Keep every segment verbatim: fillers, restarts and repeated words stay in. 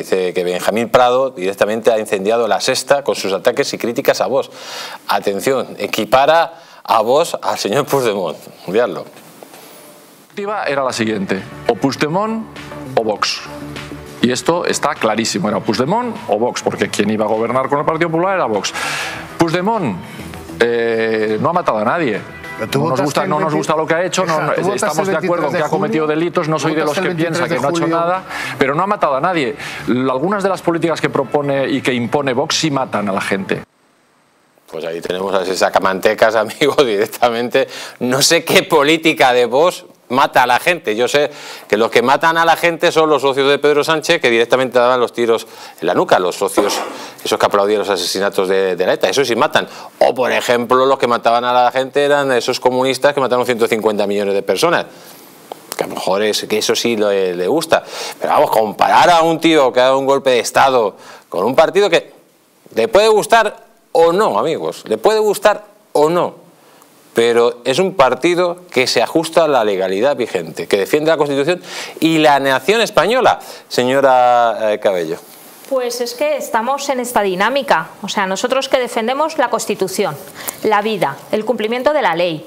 Dice que Benjamín Prado directamente ha incendiado La Sexta con sus ataques y críticas a Vox. Atención, equipara a Vox al señor Puigdemont. Veanlo. La era la siguiente, o Puigdemont o Vox. Y esto está clarísimo, era Puigdemont o Vox, porque quien iba a gobernar con el Partido Popular era Vox. Puigdemont eh, no ha matado a nadie. No nos, gusta, no nos gusta lo que ha hecho, no, estamos de acuerdo en que ha cometido delitos, no soy de los que piensa que no ha hecho nada, pero no ha matado a nadie. Algunas de las políticas que propone y que impone Vox sí matan a la gente. Pues ahí tenemos a ese sacamantecas, amigo, directamente. No sé qué política de Vox mata a la gente. Yo sé que los que matan a la gente son los socios de Pedro Sánchez, que directamente daban los tiros en la nuca, los socios, esos que aplaudían los asesinatos de, de la ETA, eso sí matan. O por ejemplo, los que mataban a la gente eran esos comunistas que mataron ciento cincuenta millones de personas, que a lo mejor es que eso sí le, le gusta, pero vamos, comparar a un tío que ha dado un golpe de estado con un partido que le puede gustar o no, amigos, le puede gustar o no, pero es un partido que se ajusta a la legalidad vigente, que defiende la Constitución y la nación española. Señora Cabello. Pues es que estamos en esta dinámica. O sea, nosotros que defendemos la Constitución, la vida, el cumplimiento de la ley,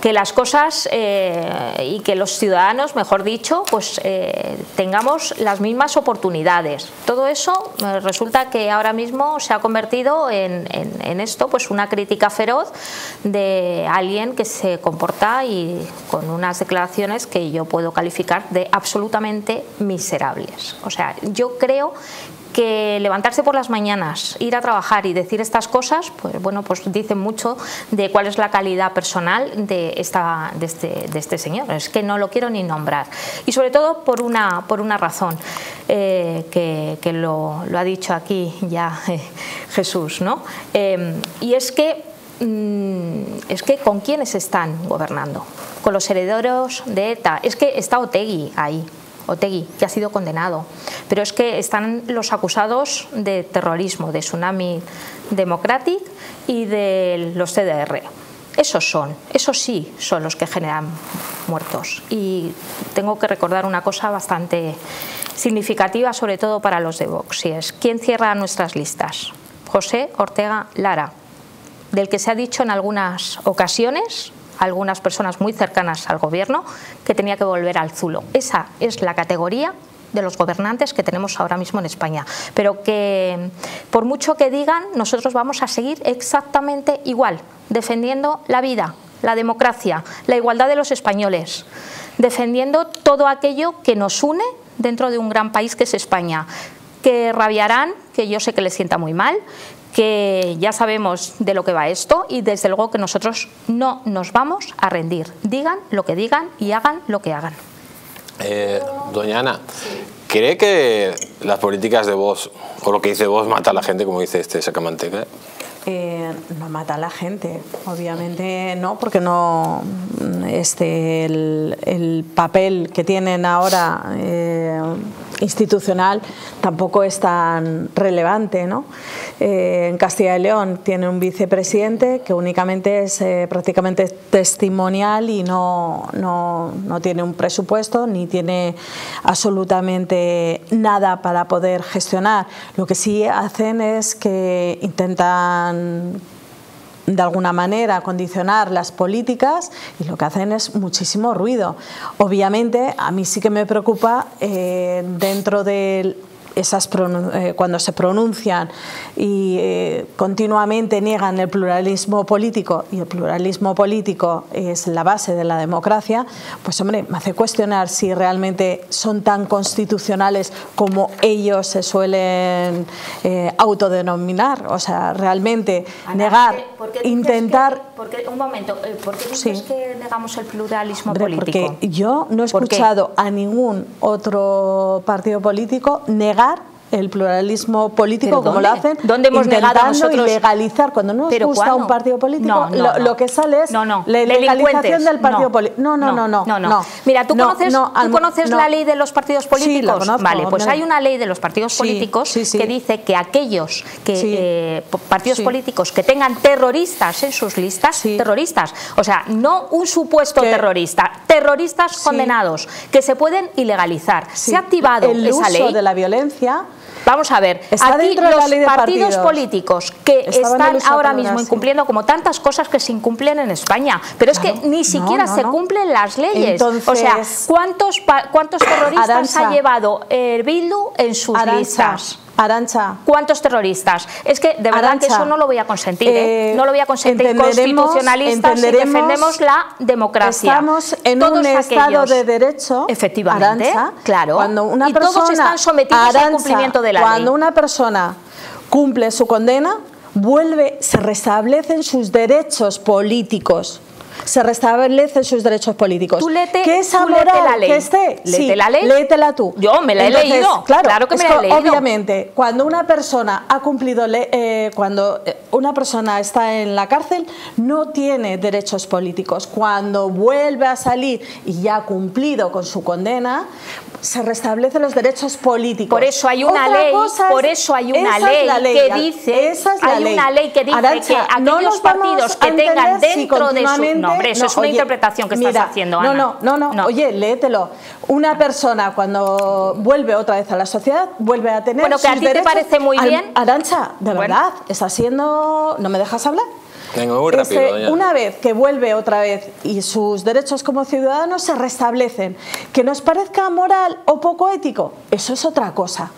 que las cosas eh, y que los ciudadanos, mejor dicho, pues eh, tengamos las mismas oportunidades. Todo eso eh, resulta que ahora mismo se ha convertido en, en, en esto, pues una crítica feroz de alguien que se comporta y con unas declaraciones que yo puedo calificar de absolutamente miserables. O sea, yo creo que levantarse por las mañanas, ir a trabajar y decir estas cosas, pues bueno, pues dicen mucho de cuál es la calidad personal de, esta, de, este, de este señor. Es que no lo quiero ni nombrar. Y sobre todo por una, por una razón, eh, que, que lo, lo ha dicho aquí ya eh, Jesús, ¿no? Eh, y es que, mmm, es que ¿con quiénes están gobernando? Con los herederos de ETA. Es que está Otegi ahí. Otegi, que ha sido condenado, pero es que están los acusados de terrorismo, de Tsunami Democratic y de los C D R. Esos son, esos sí son los que generan muertos. Y tengo que recordar una cosa bastante significativa, sobre todo para los de Vox, y es ¿quién cierra nuestras listas? José Ortega Lara, del que se ha dicho en algunas ocasiones, algunas personas muy cercanas al gobierno, que tenía que volver al zulo. Esa es la categoría de los gobernantes que tenemos ahora mismo en España, pero que por mucho que digan, nosotros vamos a seguir exactamente igual, defendiendo la vida, la democracia, la igualdad de los españoles, defendiendo todo aquello que nos une dentro de un gran país que es España, que rabiarán, que yo sé que les sienta muy mal, que ya sabemos de lo que va esto y desde luego que nosotros no nos vamos a rendir. Digan lo que digan y hagan lo que hagan. Eh, doña Ana, ¿cree que las políticas de Vox o lo que dice Vox mata a la gente, como dice este sacamanteca? Eh, no mata a la gente, obviamente no, porque no este el, el papel que tienen ahora eh, institucional tampoco es tan relevante, ¿no? Eh, en Castilla y León tiene un vicepresidente que únicamente es eh, prácticamente testimonial y no, no, no tiene un presupuesto ni tiene absolutamente nada para poder gestionar. Lo que sí hacen es que intentan de alguna manera condicionar las políticas y lo que hacen es muchísimo ruido. Obviamente a mí sí que me preocupa eh, dentro de esas eh, cuando se pronuncian y eh, continuamente niegan el pluralismo político, y el pluralismo político es la base de la democracia, pues hombre, me hace cuestionar si realmente son tan constitucionales como ellos se suelen eh, autodenominar. O sea, realmente Ana, negar, ¿por qué intentar... Que, porque, un momento, ¿por qué dices sí. que negamos el pluralismo hombre, político? Porque yo no he escuchado a ningún otro partido político negar el pluralismo político, como lo hacen, ¿dónde hemos negado a nosotros? Ilegalizar, cuando no nos gusta un partido político, lo que sale es la ilegalización del partido político. No, no, no, no, no. Mira, ¿tú conoces la ley de los partidos políticos? Vale, pues hay una ley de los partidos políticos que dice que aquellos que partidos políticos que tengan terroristas en sus listas, terroristas, o sea, no un supuesto terrorista, terroristas condenados, que se pueden ilegalizar. Se ha activado esa ley. El uso de la violencia... Vamos a ver, está aquí los partidos, partidos políticos que Estaban están ahora mismo incumpliendo, como tantas cosas que se incumplen en España, pero claro, es que ni siquiera no, no, se cumplen las leyes. Entonces, o sea, ¿cuántos, cuántos terroristas Arantxa, ha llevado el Bildu en sus Arantxa, listas? Arantxa. ¿Cuántos terroristas? Es que de verdad Arantxa, que eso no lo voy a consentir, ¿eh? No lo voy a consentir. Constitucionalistas y defendemos la democracia. Estamos en todos un aquellos, estado de derecho, efectivamente, Arantxa, claro, cuando una y persona, todos están sometidos Arantxa, al cumplimiento de la cuando ley. Cuando una persona cumple su condena, vuelve, se restablecen sus derechos políticos. Se restablecen sus derechos políticos. Tú lete, ¿Qué es tú lete la ley. Que esté? ¿Lete sí, la ley? Léetela tú. Yo me la he Entonces, leído. Claro, claro que me la he leído. Obviamente, cuando una persona ha cumplido, eh, cuando una persona está en la cárcel, no tiene derechos políticos. Cuando vuelve a salir y ya ha cumplido con su condena, se restablecen los derechos políticos. Por eso hay una Otra ley, es, por eso hay una ley, es ley que dice, esa es la hay ley. una ley que dice Arantxa, que aquellos no partidos que tengan dentro si de su No, hombre, eso no, es una oye, interpretación que mira, estás haciendo, Ana. No, no, no, no. Oye, léetelo. Una persona cuando vuelve otra vez a la sociedad, vuelve a tener Bueno, que sus a ti derechos. te parece muy Al, bien. Arantxa, de bueno. verdad, estás siendo... ¿No me dejas hablar? Vengo muy rápido, este, una vez que vuelve otra vez y sus derechos como ciudadanos se restablecen, que nos parezca moral o poco ético, eso es otra cosa.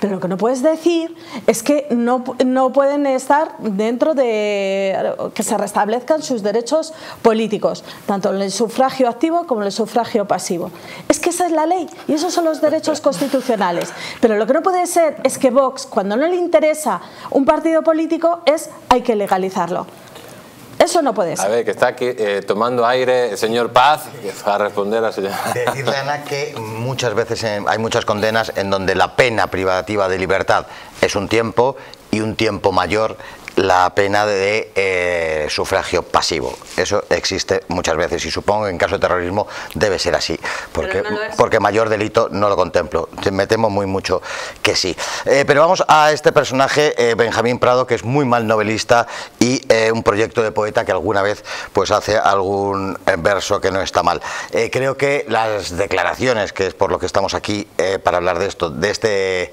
Pero lo que no puedes decir es que no, no pueden estar dentro de que se restablezcan sus derechos políticos, tanto en el sufragio activo como en el sufragio pasivo. Es que esa es la ley y esos son los derechos constitucionales. Pero lo que no puede ser es que Vox, cuando no le interesa un partido político, es hay que legalizarlo. Eso no puede ser. A ver, que está aquí eh, tomando aire el señor Paz, que va a responder a la señora. Decirle, Ana, que muchas veces en, hay muchas condenas en donde la pena privativa de libertad es un tiempo y un tiempo mayor la pena de eh, sufragio pasivo. Eso existe muchas veces y supongo que en caso de terrorismo debe ser así, porque, no porque mayor delito no lo contemplo. Me temo muy mucho que sí. Eh, pero vamos a este personaje, eh, Benjamín Prado, que es muy mal novelista y eh, un proyecto de poeta que alguna vez pues hace algún verso que no está mal. Eh, creo que las declaraciones, que es por lo que estamos aquí eh, para hablar de esto, de este...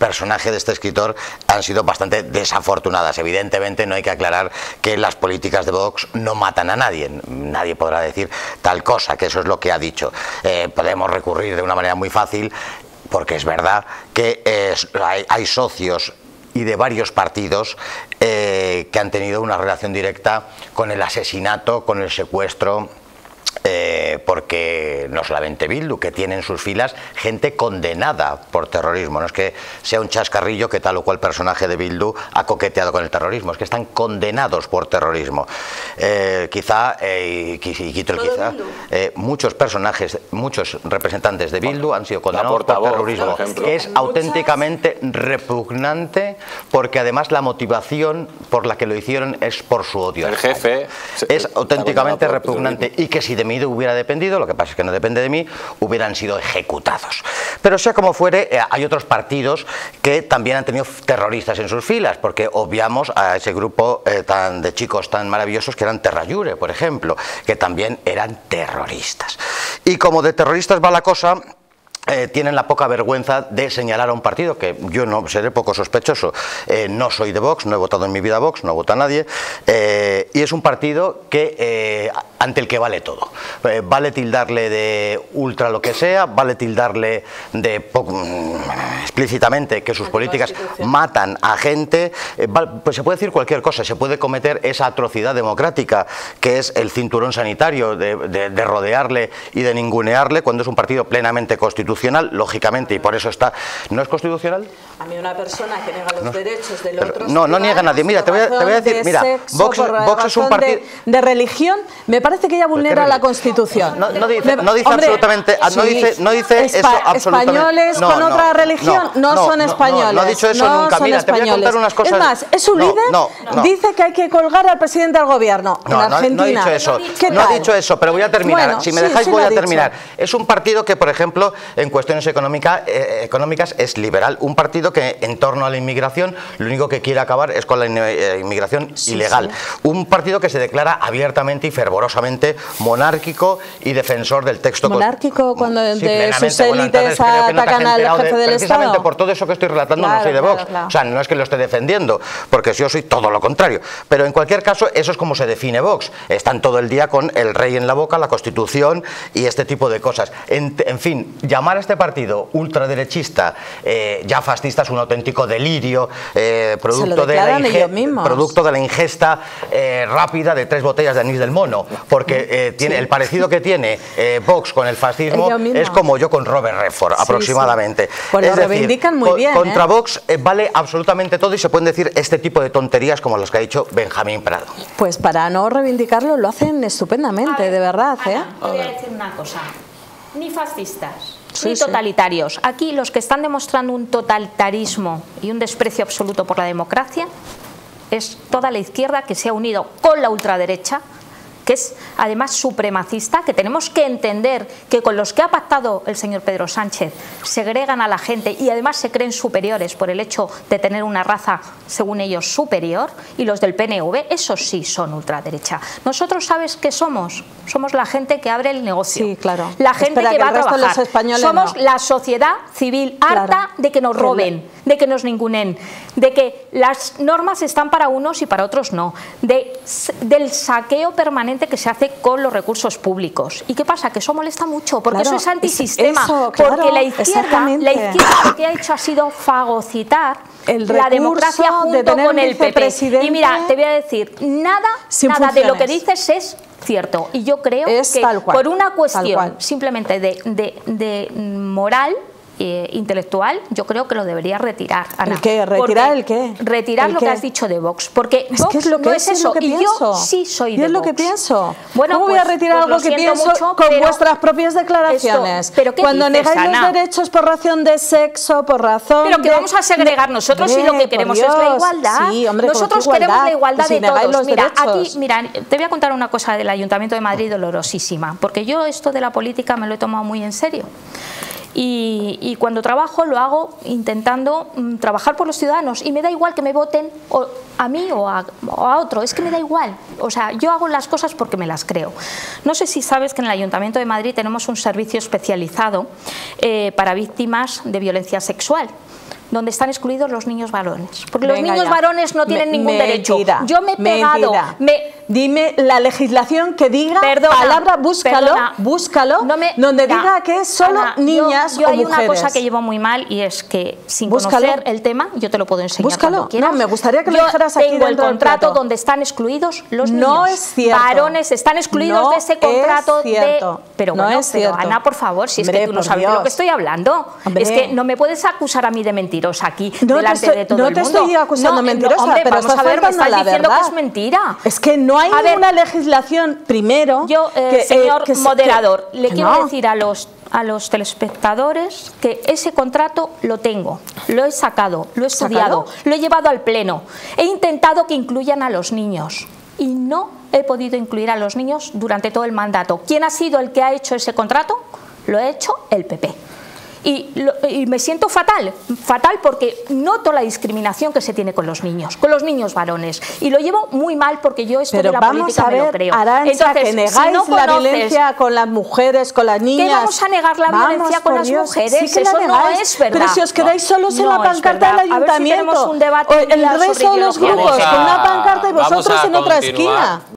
personaje de este escritor han sido bastante desafortunadas. Evidentemente no hay que aclarar que las políticas de Vox no matan a nadie, nadie podrá decir tal cosa, que eso es lo que ha dicho. Eh, podemos recurrir de una manera muy fácil, porque es verdad que eh, hay, hay socios y de varios partidos eh, que han tenido una relación directa con el asesinato, con el secuestro... Eh, porque no solamente Bildu, que tiene en sus filas gente condenada por terrorismo. No es que sea un chascarrillo que tal o cual personaje de Bildu ha coqueteado con el terrorismo, es que están condenados por terrorismo. Eh, quizá, eh, y, y, y, quizá eh, muchos personajes, muchos representantes de Bildu han sido condenados por terrorismo. Es auténticamente repugnante, porque además la motivación por la que lo hicieron es por su odio. El jefe es auténticamente repugnante, y que si de mí hubiera dependido, lo que pasa es que no depende de mí, hubieran sido ejecutados. Pero sea como fuere, eh, hay otros partidos que también han tenido terroristas en sus filas, porque obviamos a ese grupo eh, tan de chicos tan maravillosos que eran Terra Jure, por ejemplo, que también eran terroristas. Y como de terroristas va la cosa... Eh, tienen la poca vergüenza de señalar a un partido, que yo no seré poco sospechoso, eh, no soy de Vox, no he votado en mi vida a Vox, no vota nadie, eh, y es un partido que eh, ante el que vale todo, eh, vale tildarle de ultra lo que sea, vale tildarle de poco, mmm, explícitamente que sus políticas matan a gente, eh, vale, pues se puede decir cualquier cosa, se puede cometer esa atrocidad democrática que es el cinturón sanitario de, de, de rodearle y de ningunearle, cuando es un partido plenamente constitucional constitucional, lógicamente, y por eso está. ¿No es constitucional? A mí una persona que niega los no, derechos del otro... No, no niega a nadie. Mira, te voy a, te voy a decir, de mira, sexo, Vox, Vox es un partido... De, de religión, me parece que ya vulnera la Constitución. No, no dice, no dice Hombre, absolutamente... Sí, no dice, no dice eso absolutamente... Españoles no, con no, otra religión no, no, no son españoles. No, no, no ha dicho eso no nunca. Mira, españoles. Te voy a contar unas cosas... Es más, es un no, líder, no, no, dice que hay que colgar al presidente del gobierno no, en Argentina. No, no ha dicho eso, no ha dicho eso, pero voy a terminar. Bueno, si me dejáis sí, voy a terminar. Es un partido que, por ejemplo, en cuestiones económica, eh, económicas es liberal. Un partido que en torno a la inmigración lo único que quiere acabar es con la in eh, inmigración sí, ilegal. Sí. Un partido que se declara abiertamente y fervorosamente monárquico y defensor del texto monárquico cuando sí, de sus élites bueno, atacan no al jefe del precisamente Estado. Precisamente por todo eso que estoy relatando claro, no soy de Vox. Claro, claro. O sea, no es que lo esté defendiendo, porque yo soy todo lo contrario. Pero en cualquier caso, eso es como se define Vox. Están todo el día con el rey en la boca, la Constitución y este tipo de cosas. En, en fin, llamar a este partido ultraderechista, eh, ya fascista, es un auténtico delirio, eh, producto, de la producto de la ingesta eh, rápida de tres botellas de anís del mono, porque eh, tiene sí. el parecido que tiene eh, Vox con el fascismo es como yo con Robert Redford, sí, aproximadamente. Sí. Pues es lo decir, reivindican muy co bien. Contra eh. Vox eh, vale absolutamente todo y se pueden decir este tipo de tonterías como las que ha dicho Benjamín Prado. Pues para no reivindicarlo lo hacen estupendamente, ver, de verdad. Ana, ¿eh? Te voy a decir una cosa. Ni fascistas, sí, ni totalitarios. Sí. Aquí los que están demostrando un totalitarismo y un desprecio absoluto por la democracia es toda la izquierda que se ha unido con la ultraderecha, que es además supremacista, que tenemos que entender que con los que ha pactado el señor Pedro Sánchez segregan a la gente y además se creen superiores por el hecho de tener una raza, según ellos, superior, y los del P N V, esos sí son ultraderecha. Nosotros, ¿sabes qué somos? Somos la gente que abre el negocio. Sí, claro. La gente Espera, que, que va a trabajar. Españoles, somos no. la sociedad civil harta claro. de que nos roben, de que nos ningunen, de que las normas están para unos y para otros no, de, del saqueo permanente que se hace con los recursos públicos. ¿Y qué pasa? Que eso molesta mucho, porque claro, eso es antisistema, eso, claro, porque la izquierda, la izquierda lo que ha hecho ha sido fagocitar el la democracia junto de tener con el P P. Y mira, te voy a decir, nada, nada de lo que dices es cierto. Y yo creo es que tal cual, por una cuestión simplemente de, de, de moral, Eh, intelectual, yo creo que lo debería retirar, Ana. ¿El qué? ¿Retirar el qué? Retirar ¿El lo qué? que has dicho de Vox, porque es Vox que es lo que no es, es eso, que y yo sí soy de es Vox. lo que pienso. Bueno, ¿Cómo pues, voy a retirar pues algo que pienso mucho, con vuestras propias declaraciones? Esto, ¿pero qué Cuando dices, negáis Ana? los derechos por razón de sexo, por razón Pero que de... vamos a segregar nosotros si lo que queremos Dios, es la igualdad. Sí, hombre, nosotros igualdad, queremos la igualdad de todos. Mira, derechos. aquí, mira, te voy a contar una cosa del Ayuntamiento de Madrid dolorosísima, porque yo esto de la política me lo he tomado muy en serio. Y, y cuando trabajo lo hago intentando mmm, trabajar por los ciudadanos y me da igual que me voten o a mí o a, o a otro, es que me da igual, o sea, yo hago las cosas porque me las creo. No sé si sabes que en el Ayuntamiento de Madrid tenemos un servicio especializado eh, para víctimas de violencia sexual, donde están excluidos los niños varones, porque Venga los niños ya. varones no tienen me, ningún me derecho. Tira, Yo me he pegado. Me me... Dime la legislación que diga, perdona, palabra, búscalo, perdona, búscalo, no me, donde ya, diga que es solo Ana, niñas yo, yo o mujeres. Yo hay una cosa que llevo muy mal y es que sin búscalo. conocer el tema, yo te lo puedo enseñar búscalo. cuando quieras. No, me gustaría que lo dijeras aquí dentro del contrato. Tengo el contrato donde están excluidos los niños. No es cierto. Varones están excluidos no de ese contrato. Es de... Pero bueno, no es pero, Ana, por favor, si Hombre, es que tú no sabes Dios. lo que estoy hablando. Hombre. Es que no me puedes acusar a mí de mentir. aquí no delante estoy, de todo no el mundo. No te estoy acusando no, mentirosa, no, hombre, pero vamos estás a ver, me estás diciendo verdad. que es mentira. Es que no hay a ninguna ver, legislación, primero... Yo, eh, que, señor eh, que, moderador, que, le que quiero no. decir a los, a los telespectadores que ese contrato lo tengo, lo he sacado, lo he estudiado, ¿Sacado? lo he llevado al pleno, he intentado que incluyan a los niños y no he podido incluir a los niños durante todo el mandato. ¿Quién ha sido el que ha hecho ese contrato? Lo ha hecho el P P. Y, lo, y me siento fatal, fatal porque noto la discriminación que se tiene con los niños, con los niños varones. Y lo llevo muy mal porque yo esto de la política me lo creo. Pero vamos a ver, Arantxa, que negáis si no conoces, la violencia con las mujeres, con las niñas. ¿Qué vamos a negar la vamos, violencia con Dios, las mujeres? Sí que Eso la negáis, no es verdad. Pero si os quedáis solos no, en la pancarta del ayuntamiento, si el resto de los grupos con una pancarta y vosotros en otra esquina.